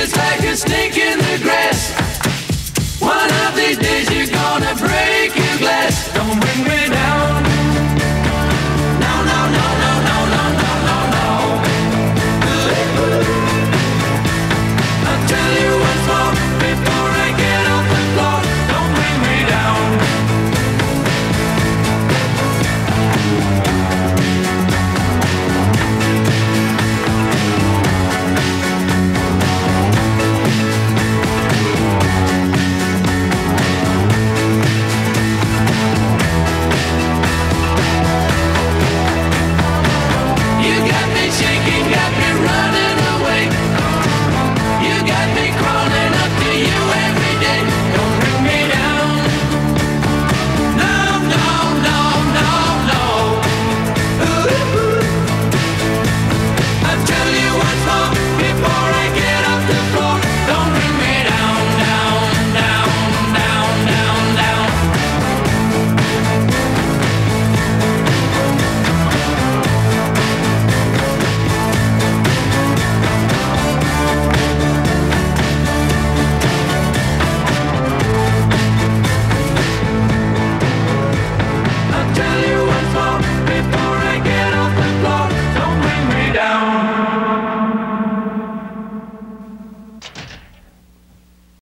just like a snake in the grass. One of these days you're gonna break your glass. Don't bring me down.